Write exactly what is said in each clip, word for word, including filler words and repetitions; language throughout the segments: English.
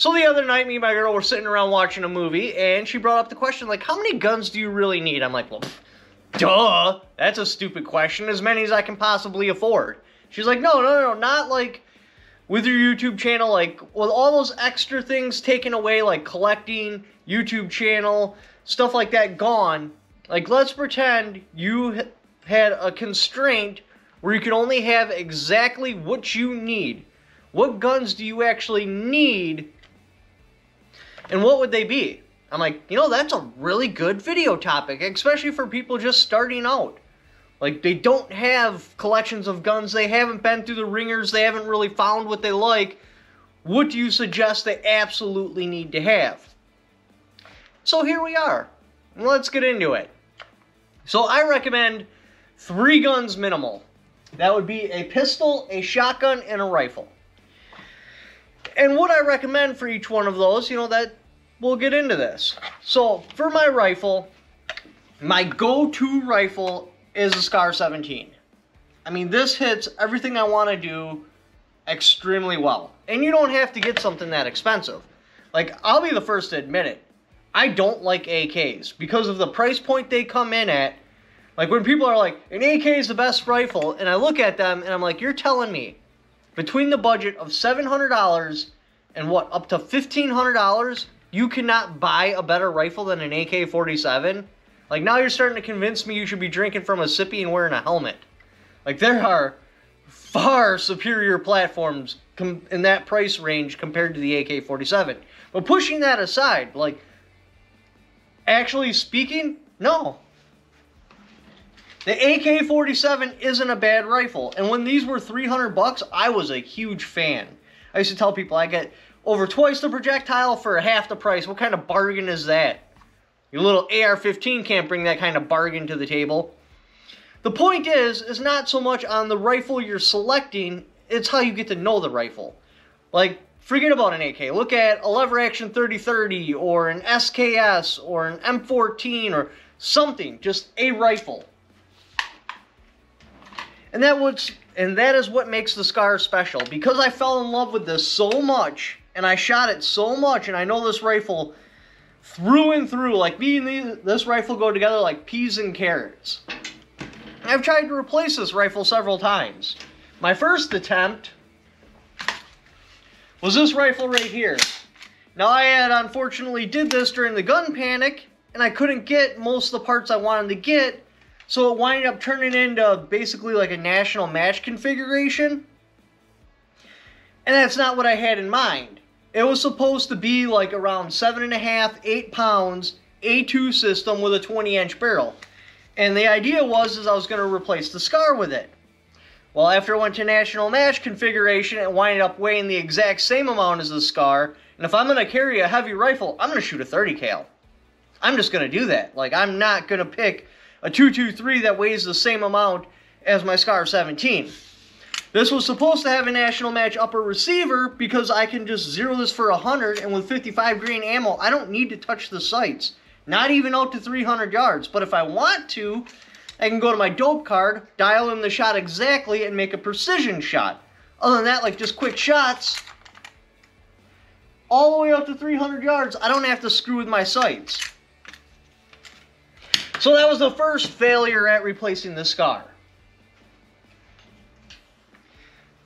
So the other night, me and my girl were sitting around watching a movie, and she brought up the question, like, how many guns do you really need? I'm like, well, duh, that's a stupid question. As many as I can possibly afford. She's like, no, no, no, not like with your YouTube channel, like with all those extra things taken away, like collecting, YouTube channel, stuff like that gone. Like, let's pretend you had a constraint where you could only have exactly what you need. What guns do you actually need? And what would they be? I'm like, you know, that's a really good video topic, especially for people just starting out. Like, they don't have collections of guns, they haven't been through the ringers, they haven't really found what they like. What do you suggest they absolutely need to have? So here we are. Let's get into it. So I recommend three guns minimal. That would be a pistol, a shotgun, and a rifle. And what I recommend for each one of those, you know, that we'll get into this. So for my rifle, my go-to rifle is the SCAR seventeen. I mean, this hits everything I want to do extremely well. And you don't have to get something that expensive. Like, I'll be the first to admit it. I don't like A Ks because of the price point they come in at. Like, when people are like, an A K is the best rifle, and I look at them and I'm like, you're telling me between the budget of seven hundred dollars and what, up to fifteen hundred dollars, you cannot buy a better rifle than an A K forty-seven? Like, now you're starting to convince me you should be drinking from a sippy and wearing a helmet. Like, there are far superior platforms com in that price range compared to the A K forty-seven. But pushing that aside, like, actually speaking, no. The A K forty-seven isn't a bad rifle, and when these were three hundred bucks, I was a huge fan. I used to tell people I get over twice the projectile for half the price. What kind of bargain is that? Your little A R fifteen can't bring that kind of bargain to the table. The point is, is not so much on the rifle you're selecting, it's how you get to know the rifle. Like, forget about an A K. Look at a lever-action thirty thirty, or an S K S, or an M fourteen, or something. Just a rifle. And that was, and that is what makes the SCAR special. Because I fell in love with this so much, and I shot it so much, and I know this rifle through and through. Like, me and these, this rifle go together like peas and carrots. And I've tried to replace this rifle several times. My first attempt was this rifle right here. Now, I had unfortunately did this during the gun panic, and I couldn't get most of the parts I wanted to get. So it winded up turning into basically like a national match configuration. And that's not what I had in mind. It was supposed to be like around seven and a half, eight pounds, A two system with a twenty inch barrel. And the idea was is I was going to replace the SCAR with it. Well, after it went to national match configuration, it winded up weighing the exact same amount as the SCAR. And if I'm going to carry a heavy rifle, I'm going to shoot a thirty cal. I'm just going to do that. Like, I'm not going to pick a two two three that weighs the same amount as my SCAR seventeen. This was supposed to have a national match upper receiver because I can just zero this for one hundred, and with fifty-five grain ammo, I don't need to touch the sights. Not even out to three hundred yards. But if I want to, I can go to my dope card, dial in the shot exactly, and make a precision shot. Other than that, like just quick shots, all the way up to three hundred yards, I don't have to screw with my sights. So that was the first failure at replacing the SCAR.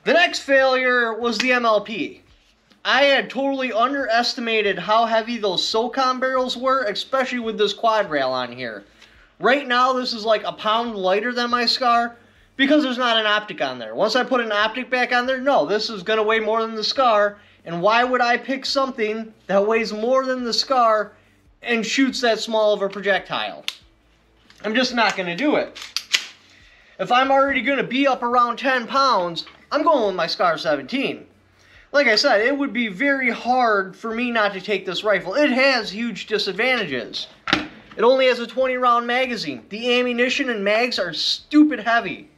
The next failure was the M L P. I had totally underestimated how heavy those SOCOM barrels were, especially with this quad rail on here. Right now, this is like a pound lighter than my SCAR because there's not an optic on there. Once I put an optic back on there, no, this is going to weigh more than the SCAR. And why would I pick something that weighs more than the SCAR and shoots that small of a projectile? I'm just not going to do it. If I'm already going to be up around ten pounds, I'm going with my SCAR seventeen. Like I said, it would be very hard for me not to take this rifle. It has huge disadvantages. It only has a twenty round magazine. The ammunition and mags are stupid heavy.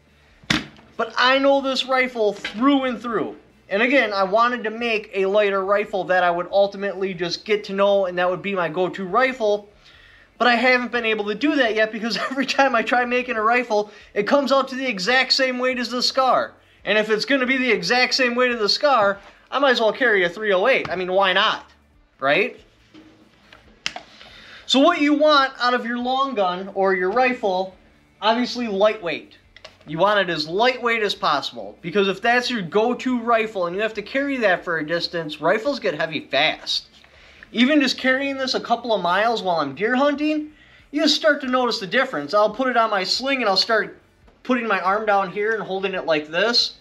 But I know this rifle through and through. And again, I wanted to make a lighter rifle that I would ultimately just get to know, and that would be my go-to rifle. But I haven't been able to do that yet because every time I try making a rifle, it comes out to the exact same weight as the SCAR. And if it's going to be the exact same weight as the SCAR, I might as well carry a three oh eight. I mean, why not, right? So what you want out of your long gun or your rifle, obviously lightweight. You want it as lightweight as possible, because if that's your go-to rifle and you have to carry that for a distance, rifles get heavy fast. Even just carrying this a couple of miles while I'm deer hunting, you just start to notice the difference. I'll put it on my sling and I'll start putting my arm down here and holding it like this,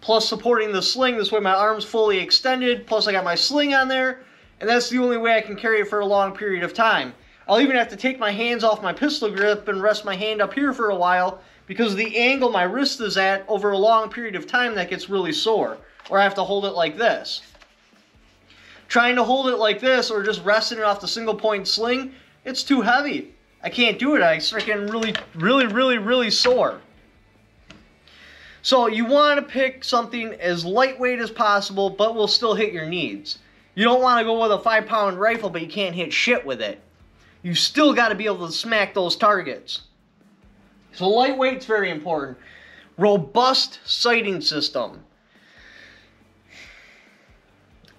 plus supporting the sling. This way my arm's fully extended, plus I got my sling on there, and that's the only way I can carry it for a long period of time. I'll even have to take my hands off my pistol grip and rest my hand up here for a while, because the angle my wrist is at over a long period of time, that gets really sore. Or I have to hold it like this. Trying to hold it like this or just resting it off the single point sling, it's too heavy. I can't do it. I start getting really, really, really, really sore. So you want to pick something as lightweight as possible, but will still hit your needs. You don't want to go with a five pound rifle, but you can't hit shit with it. You still got to be able to smack those targets. So lightweight's very important. Robust sighting system.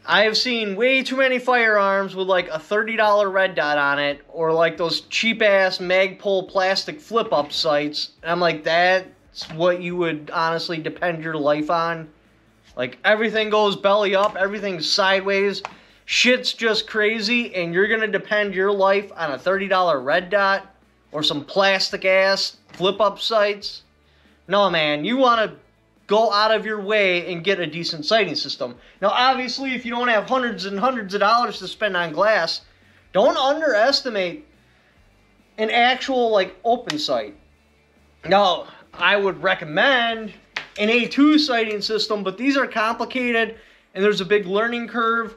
I have seen way too many firearms with like a thirty dollar red dot on it, or like those cheap ass Magpul plastic flip up sights. And I'm like, that's what you would honestly depend your life on. Like everything goes belly up, everything's sideways. Shit's just crazy, and you're gonna depend your life on a thirty dollar red dot or some plastic ass flip up sights. No, man, you wanna go out of your way and get a decent sighting system. Now, obviously, if you don't have hundreds and hundreds of dollars to spend on glass, don't underestimate an actual, like, open sight. Now, I would recommend an A two sighting system, but these are complicated, and there's a big learning curve.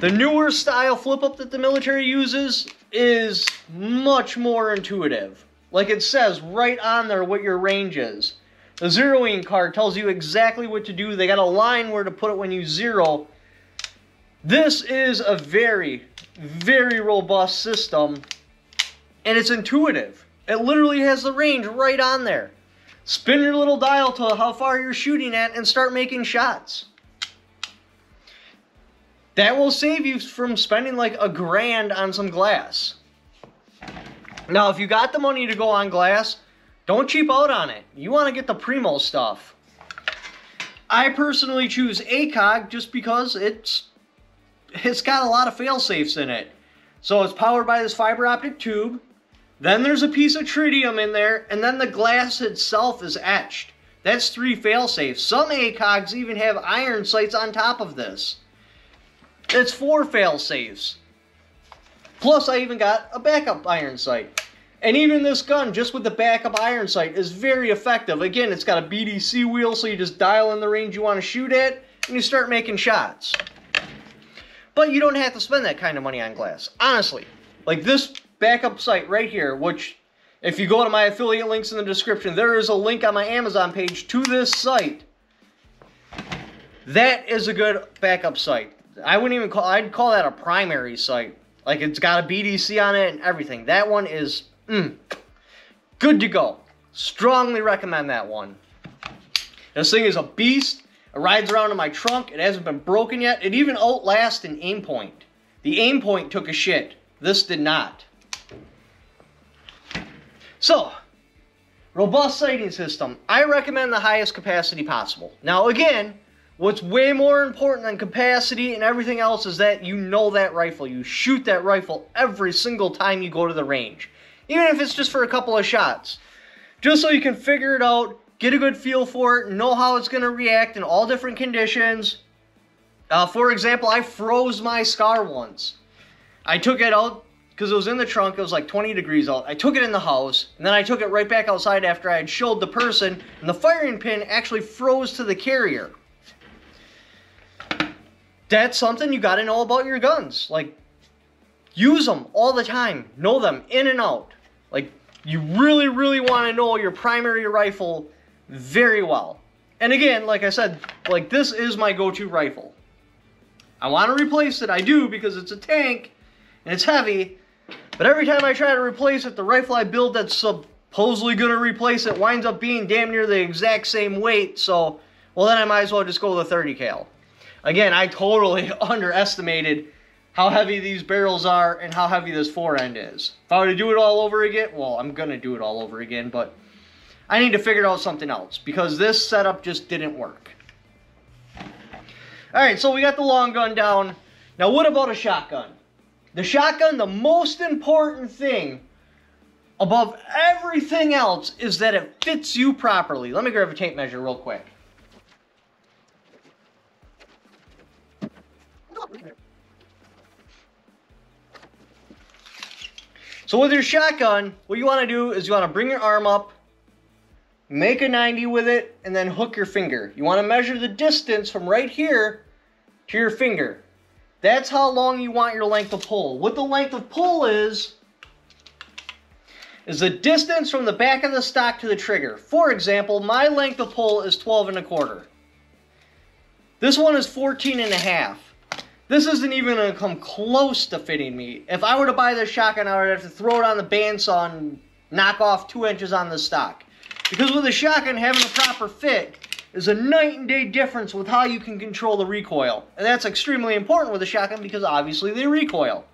The newer style flip-up that the military uses is much more intuitive. Like it says right on there what your range is. The zeroing card tells you exactly what to do. They got a line where to put it when you zero. This is a very, very robust system, and it's intuitive. It literally has the range right on there. Spin your little dial to how far you're shooting at and start making shots. That will save you from spending like a grand on some glass. Now, if you got the money to go on glass, don't cheap out on it. You want to get the primo stuff. I personally choose ACOG just because it's it's got a lot of fail-safes in it. So it's powered by this fiber optic tube. Then there's a piece of tritium in there, and then the glass itself is etched. That's three fail-safes. Some ACOGs even have iron sights on top of this. It's four fail-safes. Plus, I even got a backup iron sight. And even this gun, just with the backup iron sight, is very effective. Again, it's got a B D C wheel, so you just dial in the range you want to shoot at, and you start making shots. But you don't have to spend that kind of money on glass, honestly. Like this backup sight right here, which, if you go to my affiliate links in the description, there is a link on my Amazon page to this sight. That is a good backup sight. I wouldn't even call, I'd call that a primary sight. Like it's got a B D C on it and everything. That one is... Mm. Good to go. Strongly recommend that one. This thing is a beast. It rides around in my trunk. It hasn't been broken yet. It even outlasts an aim point. The aim point took a shit. This did not. So, robust sighting system. I recommend the highest capacity possible. Now again, what's way more important than capacity and everything else is that you know that rifle. You shoot that rifle every single time you go to the range. Even if it's just for a couple of shots. Just so you can figure it out, get a good feel for it, know how it's going to react in all different conditions. Uh, for example, I froze my SCAR once. I took it out because it was in the trunk. It was like twenty degrees out. I took it in the house, and then I took it right back outside after I had showed the person, and the firing pin actually froze to the carrier. That's something you got to know about your guns. Like, use them all the time. Know them in and out. Like, you really, really want to know your primary rifle very well. And again, like I said, like this is my go-to rifle. I want to replace it. I do, because it's a tank and it's heavy. But every time I try to replace it, the rifle I build that's supposedly going to replace it winds up being damn near the exact same weight. So, well, then I might as well just go with a thirty cal. Again, I totally underestimated how heavy these barrels are and how heavy this fore-end is. If I were to do it all over again, well, I'm going to do it all over again, but I need to figure out something else because this setup just didn't work. All right, so we got the long gun down. Now, what about a shotgun? The shotgun, the most important thing above everything else is that it fits you properly. Let me grab a tape measure real quick. So with your shotgun, what you want to do is you want to bring your arm up, make a ninety with it, and then hook your finger. You want to measure the distance from right here to your finger. That's how long you want your length of pull. What the length of pull is, is the distance from the back of the stock to the trigger. For example, my length of pull is twelve and a quarter. This one is fourteen and a half. This isn't even going to come close to fitting me. If I were to buy this shotgun, I would have to throw it on the bandsaw and knock off two inches on the stock. Because with a shotgun, having a proper fit is a night and day difference with how you can control the recoil. And that's extremely important with a shotgun because obviously they recoil.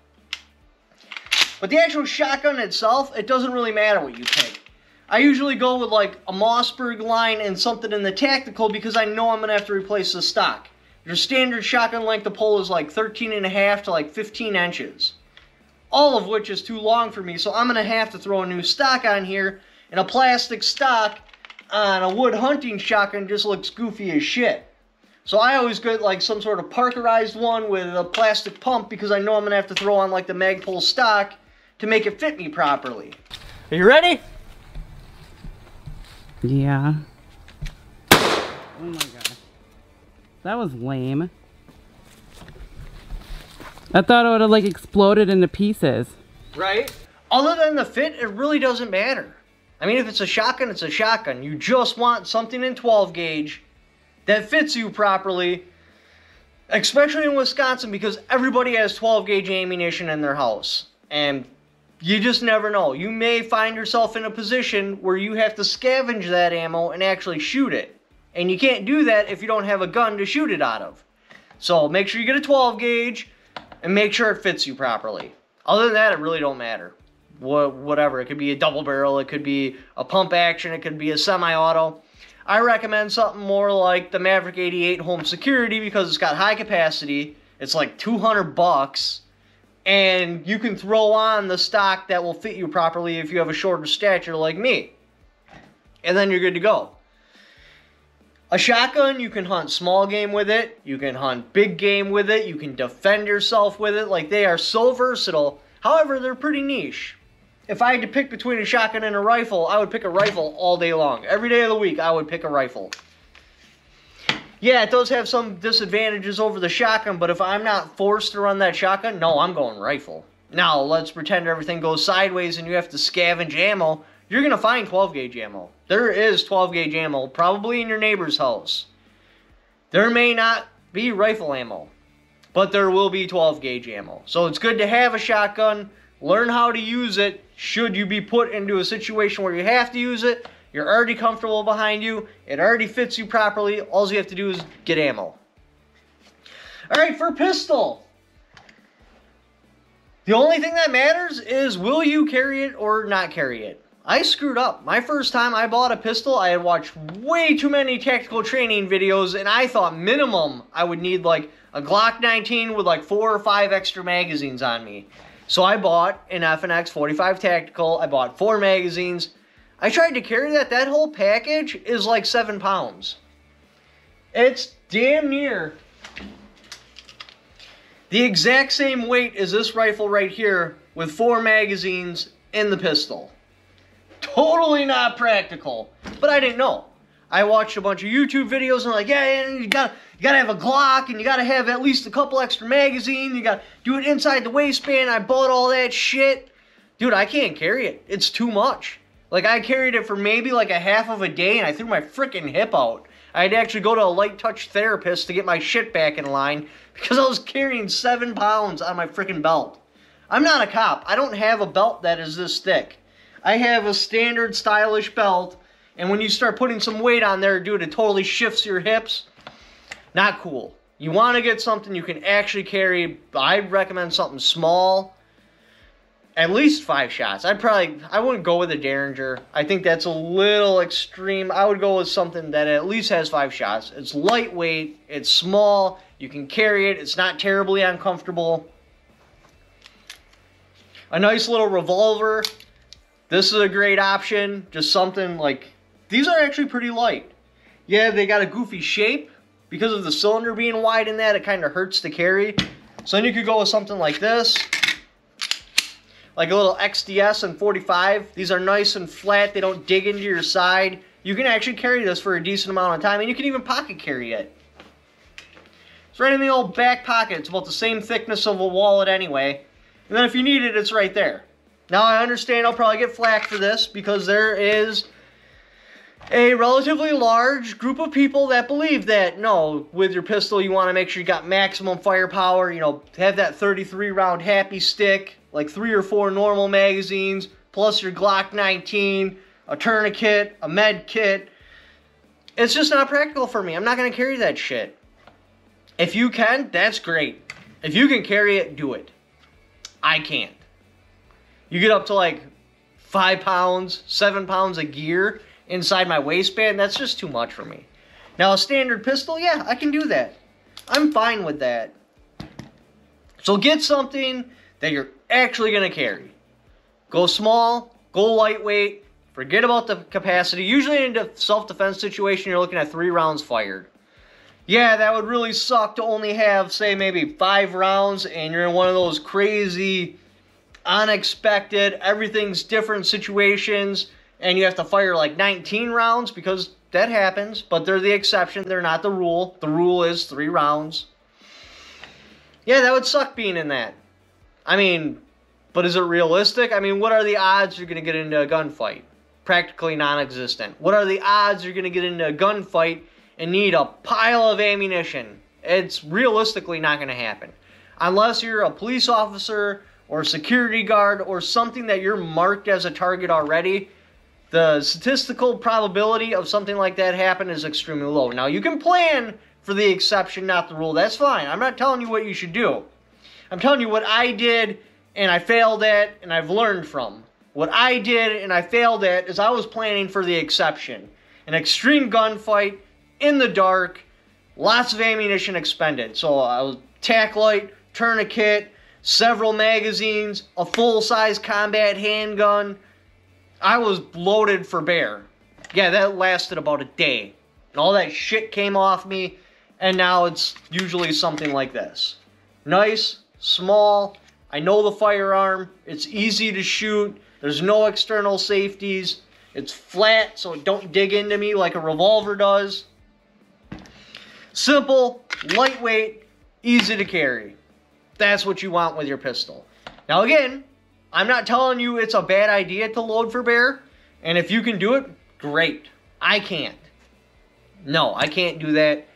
But the actual shotgun itself, it doesn't really matter what you pick. I usually go with like a Mossberg line and something in the tactical because I know I'm going to have to replace the stock. Your standard shotgun length of pull is like thirteen and a half to like fifteen inches. All of which is too long for me, so I'm going to have to throw a new stock on here. And a plastic stock on a wood hunting shotgun just looks goofy as shit. So I always get like some sort of parkerized one with a plastic pump because I know I'm going to have to throw on like the Magpul stock to make it fit me properly. Are you ready? Yeah. Oh my god. That was lame. I thought it would have like exploded into pieces. Right? Other than the fit, it really doesn't matter. I mean, if it's a shotgun, it's a shotgun. You just want something in twelve gauge that fits you properly, especially in Wisconsin because everybody has twelve gauge ammunition in their house. And you just never know. You may find yourself in a position where you have to scavenge that ammo and actually shoot it. And you can't do that if you don't have a gun to shoot it out of. So make sure you get a twelve gauge and make sure it fits you properly. Other than that, it really don't matter. Wh whatever, it could be a double barrel, it could be a pump action, it could be a semi-auto. I recommend something more like the Maverick eighty-eight Home Security because it's got high capacity. It's like two hundred bucks. And you can throw on the stock that will fit you properly if you have a shorter stature like me. And then you're good to go. A shotgun, you can hunt small game with it, you can hunt big game with it, you can defend yourself with it, like they are so versatile. However, they're pretty niche. If I had to pick between a shotgun and a rifle, I would pick a rifle all day long. Every day of the week, I would pick a rifle. Yeah, it does have some disadvantages over the shotgun, but if I'm not forced to run that shotgun, no, I'm going rifle. Now, let's pretend everything goes sideways and you have to scavenge ammo. You're going to find twelve gauge ammo. There is twelve gauge ammo, probably in your neighbor's house. There may not be rifle ammo, but there will be twelve gauge ammo. So it's good to have a shotgun, learn how to use it. Should you be put into a situation where you have to use it, you're already comfortable behind you, it already fits you properly, all you have to do is get ammo. All right, for pistol. The only thing that matters is will you carry it or not carry it. I screwed up. My first time I bought a pistol, I had watched way too many tactical training videos, and I thought minimum I would need like a Glock nineteen with like four or five extra magazines on me. So I bought an F N X forty-five tactical. I bought four magazines. I tried to carry that. That whole package is like seven pounds. It's damn near the exact same weight as this rifle right here with four magazines in the pistol. Totally not practical, but I didn't know. I watched a bunch of YouTube videos and like, yeah, you gotta, you gotta have a Glock and you gotta have at least a couple extra magazines. You gotta do it inside the waistband. I bought all that shit. Dude, I can't carry it. It's too much. Like I carried it for maybe like a half of a day and I threw my freaking hip out. I had to actually go to a light touch therapist to get my shit back in line because I was carrying seven pounds on my freaking belt. I'm not a cop. I don't have a belt that is this thick. I have a standard stylish belt, and when you start putting some weight on there, dude, it totally shifts your hips. Not cool. You want to get something you can actually carry. I'd recommend something small. At least five shots. I'd probably, I wouldn't go with a Derringer. I think that's a little extreme. I would go with something that at least has five shots. It's lightweight. It's small. You can carry it. It's not terribly uncomfortable. A nice little revolver. This is a great option. Just something like, these are actually pretty light. Yeah, they got a goofy shape. Because of the cylinder being wide in that, it kind of hurts to carry. So then you could go with something like this. Like a little X D S and forty-five. These are nice and flat. They don't dig into your side. You can actually carry this for a decent amount of time. And you can even pocket carry it. It's right in the old back pocket. It's about the same thickness of a wallet anyway. And then if you need it, it's right there. Now I understand I'll probably get flack for this because there is a relatively large group of people that believe that, no, with your pistol you want to make sure you got maximum firepower, you know, have that thirty-three round happy stick, like three or four normal magazines, plus your Glock nineteen, a tourniquet, a med kit. It's just not practical for me. I'm not going to carry that shit. If you can, that's great. If you can carry it, do it. I can't. You get up to like five pounds, seven pounds of gear inside my waistband, that's just too much for me. Now a standard pistol, yeah, I can do that. I'm fine with that. So get something that you're actually gonna carry. Go small, go lightweight, forget about the capacity. Usually in a self-defense situation, you're looking at three rounds fired. Yeah, that would really suck to only have, say, maybe five rounds and you're in one of those crazy, unexpected, everything's different situations, and you have to fire like nineteen rounds because that happens, but they're the exception. They're not the rule. The rule is three rounds. Yeah, that would suck being in that. I mean, but is it realistic? I mean, what are the odds you're going to get into a gunfight? Practically non-existent. What are the odds you're going to get into a gunfight and need a pile of ammunition? It's realistically not going to happen. Unless you're a police officer or a security guard or something that you're marked as a target already, the statistical probability of something like that happen is extremely low. Now, you can plan for the exception, not the rule. That's fine. I'm not telling you what you should do. I'm telling you what I did and I failed at and I've learned from. What I did and I failed at is I was planning for the exception. An extreme gunfight in the dark, lots of ammunition expended. So I was tack light, tourniquet, several magazines, a full-size combat handgun. I was loaded for bear. Yeah, that lasted about a day. And all that shit came off me, and now it's usually something like this. Nice, small, I know the firearm, it's easy to shoot, there's no external safeties, it's flat so it don't dig into me like a revolver does. Simple, lightweight, easy to carry. That's what you want with your pistol. Now again, I'm not telling you it's a bad idea to load for bear, and if you can do it, great. I can't. No, I can't do that.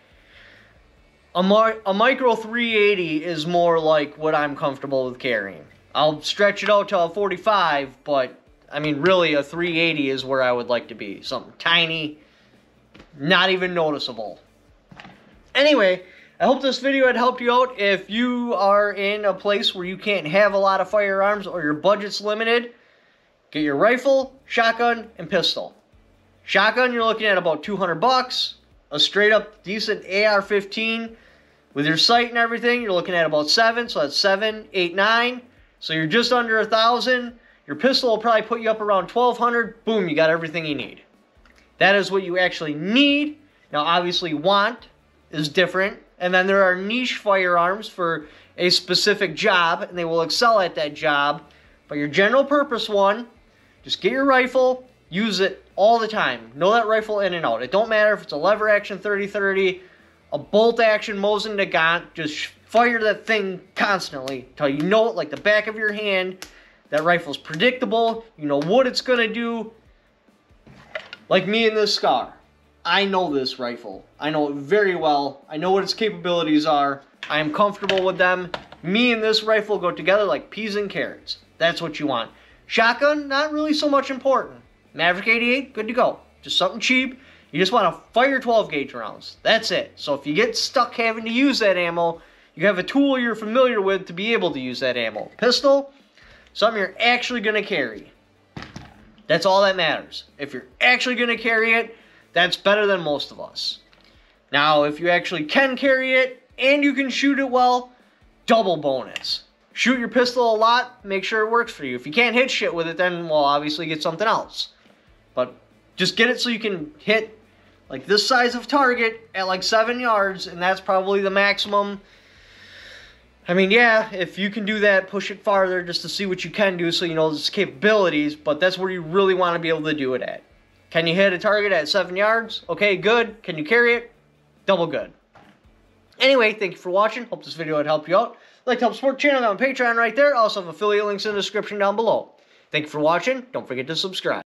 A, a micro three eighty is more like what I'm comfortable with carrying. I'll stretch it out to a forty-five, but I mean really a three eighty is where I would like to be. Something tiny, not even noticeable. Anyway, I hope this video had helped you out. If you are in a place where you can't have a lot of firearms or your budget's limited, get your rifle, shotgun, and pistol. Shotgun, you're looking at about two hundred bucks. A straight up decent A R fifteen with your sight and everything, you're looking at about seven. So that's seven, eight, nine. So you're just under a thousand. Your pistol will probably put you up around twelve hundred. Boom, you got everything you need. That is what you actually need. Now, obviously, want is different. And then there are niche firearms for a specific job, and they will excel at that job. But your general purpose one, just get your rifle, use it all the time. Know that rifle in and out. It don't matter if it's a lever action thirty thirty, a bolt action Mosin-Nagant, just fire that thing constantly until you know it like the back of your hand. That rifle's predictable. You know what it's going to do. Like me in this SCAR. I know this rifle. I know it very well. I know what its capabilities are. I am comfortable with them. Me and this rifle go together like peas and carrots. That's what you want. Shotgun, not really so much important. Maverick eighty-eight, good to go. Just something cheap. You just want to fire twelve gauge rounds. That's it. So if you get stuck having to use that ammo, you have a tool you're familiar with to be able to use that ammo. Pistol, something you're actually going to carry. That's all that matters. If you're actually going to carry it, that's better than most of us. Now, if you actually can carry it and you can shoot it well, double bonus. Shoot your pistol a lot, make sure it works for you. If you can't hit shit with it, then, well, obviously get something else. But just get it so you can hit, like, this size of target at, like, seven yards, and that's probably the maximum. I mean, yeah, if you can do that, push it farther just to see what you can do so you know its capabilities, but that's where you really want to be able to do it at. Can you hit a target at seven yards? Okay, good. Can you carry it? Double good. Anyway, thank you for watching. Hope this video had helped you out. Like to help support the channel on Patreon right there. Also have affiliate links in the description down below. Thank you for watching. Don't forget to subscribe.